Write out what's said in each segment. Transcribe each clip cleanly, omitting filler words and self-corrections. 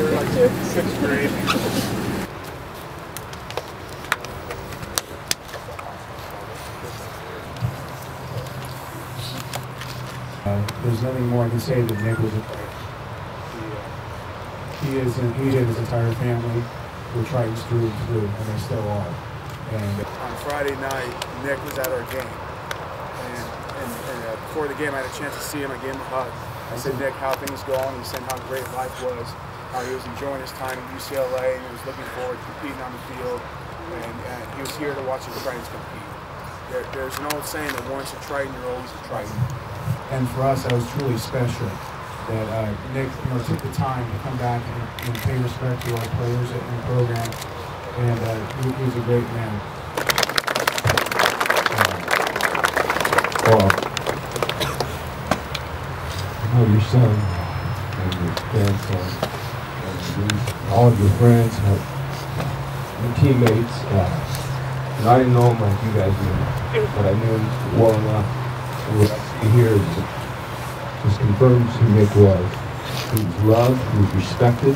like sixth grade. There's nothing more I can say than Nick was a player. He and his entire family were Tritons through and through, and they still are. And on Friday night, Nick was at our game. And before the game, I had a chance to see him. I gave him a hug. I said, Nick, how things going? He said how great life was, how he was enjoying his time at UCLA, and he was looking forward to competing on the field, and he was here to watch the Tritons compete. There's an old saying that once a Triton, you're always a Triton. And for us, that was truly special that Nick took the time to come back and pay respect to our players in the program, and he was a great man. Of your son and your grandson and all of your friends and teammates. And I didn't know him like you guys knew, but I knew him well enough. And what I see here just confirms who Nick was. He was loved, he was respected.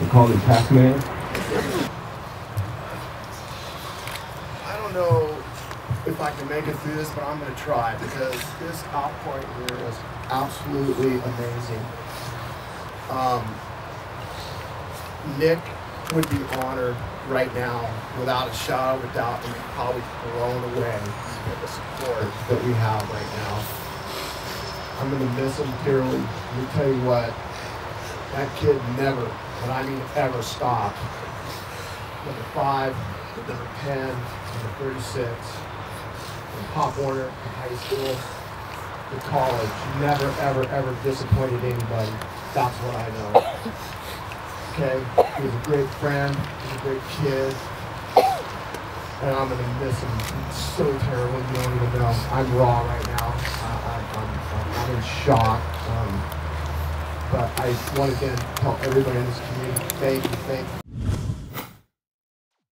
They called him Pac Man. I don't know if I can make it through this, but I'm going to try, because this outpoint here was absolutely amazing. Nick would be honored right now, without a shadow of a doubt, and probably blown away with the support that we have right now. I'm going to miss him dearly. Let me tell you what, that kid never, and I mean ever, stopped. Number 5, number 10, number 36. Pop Warner, high school, the college, never, ever, ever disappointed anybody. That's what I know. Okay, he was a great friend, he was a great kid, and I'm going to miss him. It's so terrible, you don't even know. I'm raw right now. I'm in shock. But I want to again tell everybody in this community, thank you.